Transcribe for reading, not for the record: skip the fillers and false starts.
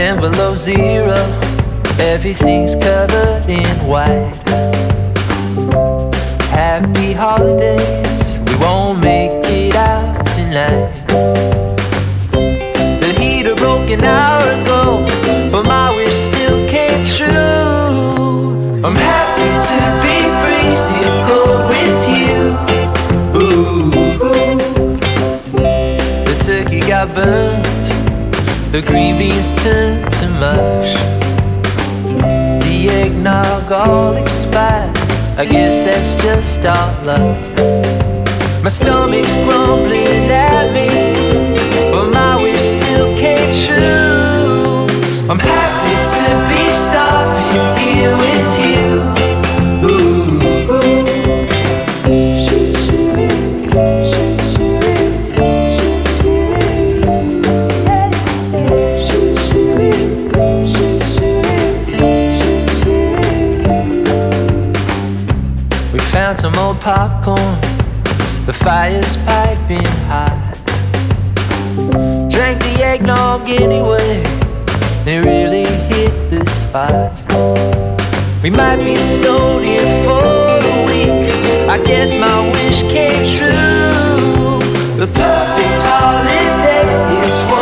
10 below zero, everything's covered in white. Happy holidays, we won't make it out tonight. The heater broke an hour ago, but my wish still came true. I'm happy to be freezing cold with you. Ooh, ooh. The turkey got burnt, the green beans turned to mush, the eggnog all expired. I guess that's just our luck. My stomach's grumbling at me, but my wish still came true. I'm happy to be starving here with you. Ooh, ooh. Shoo, shoo, shoo. Found some old popcorn, the fire's piping hot. Drank the eggnog anyway, it really hit the spot. We might be snowed in for a week, I guess my wish came true. The perfect holiday is what